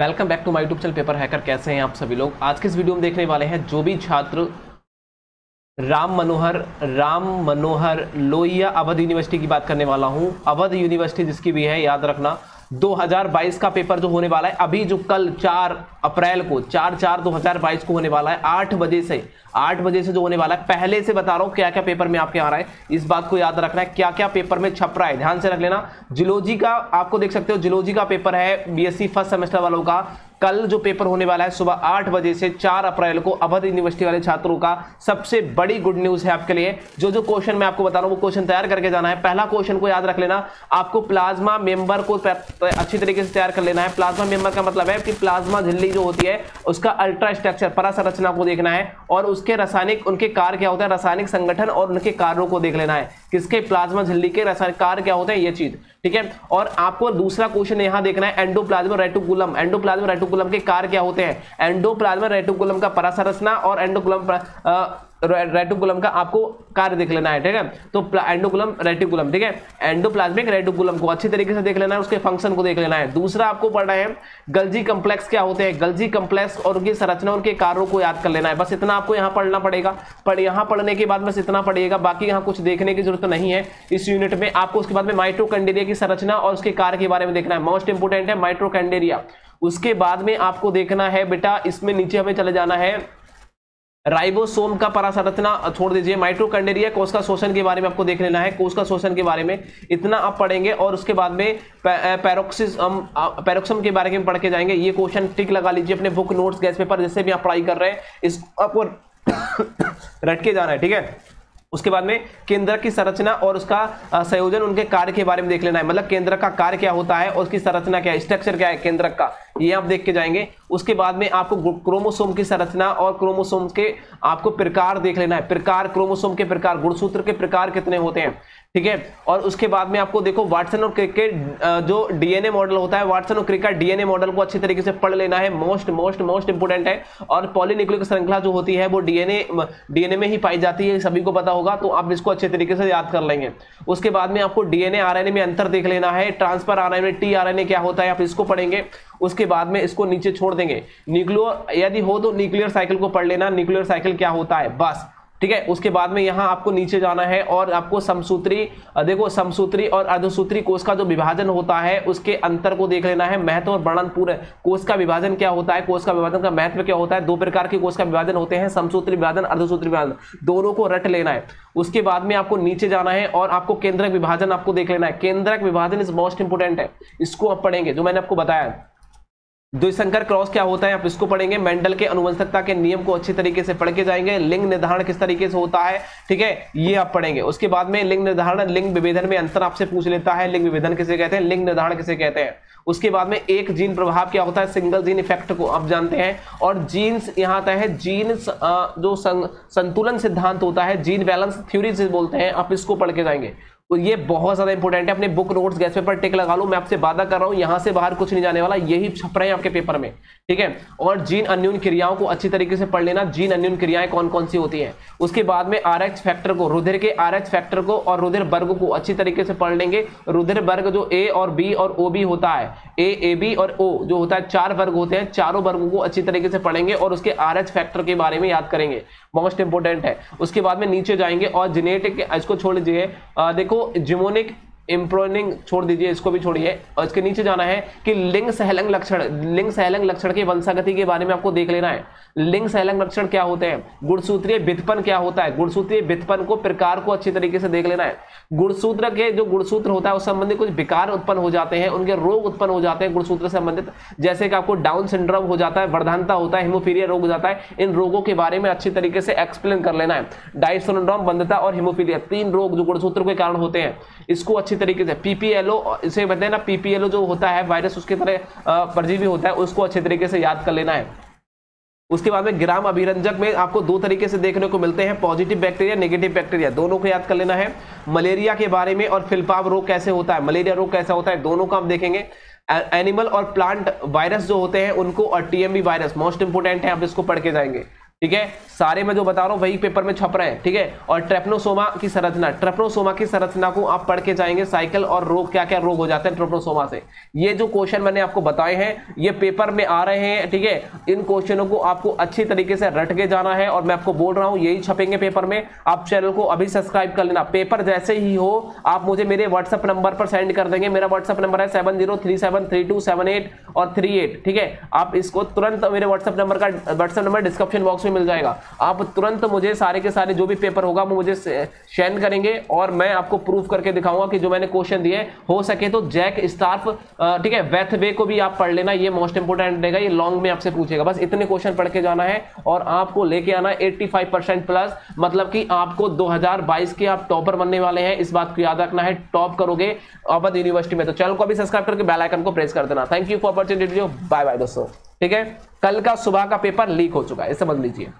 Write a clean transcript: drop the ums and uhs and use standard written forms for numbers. Welcome back to my YouTube channel paper hacker. कैसे हैं आप सभी लोग। आज के इस वीडियो में देखने वाले हैं जो भी छात्र राम मनोहर लोहिया अवध यूनिवर्सिटी की बात करने वाला हूं। अवध यूनिवर्सिटी जिसकी भी है, याद रखना 2022 का पेपर जो होने वाला है अभी, जो कल 4 अप्रैल को 4/4/2022 को होने वाला है 8 बजे से जो होने वाला है। पहले से बता रहा हूँ क्या क्या पेपर में आपके आ रहा है, इस बात को याद रखना है क्या क्या पेपर में छप रहा है, ध्यान से रख लेना। जियोलॉजी का आपको देख सकते हो, जियोलॉजी का पेपर है बीएससी फर्स्ट सेमेस्टर वालों का। कल जो पेपर होने वाला है सुबह 8 बजे से 4 अप्रैल को अवध यूनिवर्सिटी वाले छात्रों का सबसे बड़ी गुड न्यूज़ है आपके लिए। जो क्वेश्चन मैं आपको बता रहा हूँ वो क्वेश्चन तैयार करके जाना है। पहला क्वेश्चन को याद रख लेना, आपको प्लाज्मा मेंबर को अच्छी तरीके से तैयार कर लेना है। प्लाज्मा मेंबर का मतलब है कि प्लाज्मा झिल्ली जो होती है उसका अल्ट्रा स्ट्रक्चर, परसंरचना को देखना है और उसके रासायनिक, उनके कार्य क्या होता है, रासायनिक संगठन और उनके कार्यों को देख लेना है। किसके, प्लाज्मा झिल्ली के रासायनिक कार्य क्या होते हैं, ये चीज ठीक है। और आपको दूसरा क्वेश्चन यहाँ देखना है एंडोप्लाज्मा रेटिकुलम के कार्य क्या होते हैं। एंडोप्लाज्मा रेटिकुलम का परासंरचना और रेटिकुलम का आपको कार्य देख लेना है, ठीक है। तो एंडोकुलम रेटिकुलम, ठीक है, एंडोप्लाज्मिक रेटिकुलम को अच्छी तरीके से देख लेना है, उसके फंक्शन को देख लेना है। दूसरा आपको पढ़ना है गल्जी कॉम्प्लेक्स क्या होते हैं, गल्जी कॉम्प्लेक्स और उनकी संरचना, उनके कार्यों को याद कर लेना है। बस इतना आपको यहाँ पढ़ना पड़ेगा, पर यहाँ पढ़ने के बाद बस इतना पढ़िएगा, बाकी यहाँ कुछ देखने की जरूरत नहीं है इस यूनिट में आपको। उसके बाद में माइटोकांड्रिया की संरचना और उसके कार्य के बारे में देखना है, मोस्ट इंपोर्टेंट है माइटोकांड्रिया। उसके बाद में आपको देखना है बेटा, इसमें नीचे हमें चले जाना है राइबोसोम का परासंरचना, छोड़ दीजिए, माइटोकांड्रिया कोश का शोषण के बारे में आपको देख लेना है, कोश का शोषण के बारे में इतना आप पढ़ेंगे। और उसके बाद में पेरोक्सिसम के बारे में पढ़ के जाएंगे। ये क्वेश्चन टिक लगा लीजिए अपने बुक नोट्स गैस पेपर जिससे भी आप पढ़ाई कर रहे हैं, इसको आपको रट के जाना है, ठीक है। उसके बाद में केंद्र की संरचना और उसका संयोजन, उनके कार्य के बारे में देख लेना है, मतलब केंद्र का कार्य क्या होता है और उसकी संरचना क्या है, स्ट्रक्चर क्या है केंद्र का, ये आप देख के जाएंगे। उसके बाद में आपको क्रोमोसोम की संरचना और क्रोमोसोम के आपको प्रकार देख लेना है, प्रकार, क्रोमोसोम के प्रकार, गुणसूत्र के प्रकार कितने होते हैं, ठीक है। और उसके बाद में आपको देखो वाटसन और क्रिकेट जो डीएनए मॉडल होता है, वाटसन और क्रिकेट डीएनए मॉडल को अच्छी तरीके से पढ़ लेना है, मोस्ट इंपोर्टेंट है। और पॉली न्यूक्लियोटाइड श्रृंखला जो होती है वो डीएनए में ही पाई जाती है, सभी को पता होगा, तो आप इसको अच्छे तरीके से याद कर लेंगे। उसके बाद में आपको डीएनए आरएनए में अंतर देख लेना है, ट्रांसफर आरएनए क्या होता है, आप इसको पढ़ेंगे। उसके बाद में इसको नीचे छोड़ देंगे, न्यूक्लियर, यदि हो तो न्यूक्लियर साइकिल को पढ़ लेना, न्यूक्लियर साइकिल क्या होता है, बस, ठीक है। उसके बाद में यहाँ आपको नीचे जाना है और आपको समसूत्री और अर्धसूत्री कोष का जो विभाजन होता है उसके अंतर को देख लेना है, महत्व और वर्णन पूरे। कोष का विभाजन क्या होता है, कोष का विभाजन का महत्व क्या होता है, दो प्रकार के कोष का विभाजन होते हैं, समसूत्री विभाजन, अर्धसूत्री विभाजन, दोनों को रट लेना है। उसके बाद में आपको नीचे जाना है और आपको केंद्रक विभाजन आपको देख लेना है, केंद्रक विभाजन इज मोस्ट इंपोर्टेंट है, इसको आप पढ़ेंगे, जो मैंने आपको बताया। द्विसंकर क्रॉस क्या होता है, आप इसको पढ़ेंगे। मेंडल के अनुवंशकता के नियम को अच्छे तरीके से पढ़ के जाएंगे, लिंग निर्धारण किस तरीके से होता है, ठीक है, ये आप पढ़ेंगे। उसके बाद में लिंग निर्धारण, लिंग विभेदन में अंतर आपसे पूछ लेता है, लिंग विभेदन किसे कहते हैं, लिंग निर्धारण किसे कहते हैं। उसके बाद में एक जीन प्रभाव क्या होता है, सिंगल जीन इफेक्ट को आप जानते हैं। और जीन्स यहाँ आता है, जीन जो संतुलन सिद्धांत होता है, जीन बैलेंस थ्यूरी से बोलते हैं, आप इसको पढ़ के जाएंगे। ये बहुत ज़्यादा इंपॉर्टेंट है, अपने book notes guess paper tick लगा लो, मैं आपसे वादा कर रहा हूँ यहाँ से बाहर कुछ नहीं जाने वाला, यही छप रहे हैं आपके पेपर में, ठीक है। और जीन अनन्यून क्रियाओं को अच्छी तरीके से पढ़ लेना, जीन अनन्यून क्रियाएं कौन कौन सी होती हैं। उसके बाद में आरएच फैक्टर को, रुधिर के आरएच फैक्टर को और रुधिर वर्ग को अच्छी तरीके से पढ़ लेंगे। रुधिर वर्ग जो ए और बी और ओ बी होता है, ए बी और ओ जो होता है, 4 वर्ग होते हैं, चारों वर्गों को अच्छी तरीके से पढ़ेंगे और उसके आरएच फैक्टर के बारे में याद करेंगे, मोस्ट इंपोर्टेंट है। उसके बाद में नीचे जाएंगे और जेनेटिक, इसको छोड़ दीजिए, देखो जिमोनिक इम्प्रोनिंग छोड़ दीजिए, इसको भी छोड़िए। और इसके नीचे जाना है कि लिंग सहलंग लक्षण के वंशागति के बारे में आपको देख लेना है, लिंग सहलंग लक्षण क्या होते हैं। गुणसूत्रीय व्युत्पन्न क्या होता है, गुणसूत्रीय व्युत्पन्न को, प्रकार को अच्छी तरीके से देख लेना है। गुणसूत्र के जो गुणसूत्र होता है उस संबंधी कुछ विकार उत्पन्न हो जाते हैं, उनके रोग उत्पन्न हो जाते हैं गुणसूत्र संबंधित, जैसे कि आपको डाउन सिंड्रोम हो जाता है, वर्धनता होता है, हीमोफीलिया रोग हो जाता है, इन रोगों के बारे में अच्छी तरीके से एक्सप्लेन कर लेना है। डाउन सिंड्रोम, बंधता और हीमोफीलिया, 3 रोग जो गुणसूत्र के कारण होते हैं, इसको अच्छी तरीके से, पीपीएलओ इसे बताते हैं ना, पीपीएलओ जो होता है वायरस, उसके तरह परजीवी होता है, उसको अच्छे तरीके से याद कर लेना है। उसके बाद में ग्राम अभिरंजक में आपको 2 तरीके से देखने को मिलते हैं, पॉजिटिव बैक्टीरिया, नेगेटिव बैक्टीरिया, दोनों को याद कर लेना है। मलेरिया के बारे में और फिलपाव रोग कैसे होता है, मलेरिया रोग कैसा होता है, दोनों को आप देखेंगे। एनिमल और प्लांट वायरस जो होते हैं उनको, और टीएमबी वायरस मोस्ट इंपोर्टेंट है, आप इसको पढ़ के जाएंगे। ठीक है, सारे मैं जो बता रहा हूँ वही पेपर में छप रहे हैं, ठीक है। और ट्रिपैनोसोमा की संरचना को आप पढ़ के जाएंगे, साइकिल और रोग, क्या क्या रोग हो जाते हैं ट्रिपैनोसोमा से। ये जो क्वेश्चन मैंने आपको बताए हैं ये पेपर में आ रहे हैं, ठीक है। इन क्वेश्चनों को आपको अच्छी तरीके से रट के जाना है और मैं आपको बोल रहा हूँ यही छपेंगे पेपर में। आप चैनल को अभी सब्सक्राइब कर लेना, पेपर जैसे ही हो आप मुझे मेरे व्हाट्सएप नंबर पर सेंड कर देंगे। मेरा व्हाट्सएप नंबर है 70373278 और 38, ठीक है। आप इसको तुरंत, मेरे व्हाट्सएप नंबर डिस्क्रिप्शन बॉक्स मिल जाएगा, आप तुरंत मुझे सारे के सारे जो भी पेपर होगा वो मुझे शेयर करेंगे और मैं आपको प्रूफ करके दिखाऊंगा कि जो मैंने क्वेश्चन दिए। हो सके तो जैक स्टार्फ, ठीक है, वेथवे को भी आप पढ़ लेना, ये मोस्ट इंपोर्टेंट रहेगा, ये लॉन्ग में आपसे पूछेगा। बस इतने क्वेश्चन पढ़ के जाना है और आपको लेके आना 85% प्लस, मतलब कि आपको 2022 के आप टॉपर बनने वाले हैं, इस बात को याद रखना है। टॉप करोगे अवध यूनिवर्सिटी में। तो चैनल को अभी सब्सक्राइब करके बेल आइकन को प्रेस कर देना। Thank you for watching, bye bye दोस्तों, ठीक है। कल का सुबह का पेपर लीक हो चुका है, समझ लीजिए।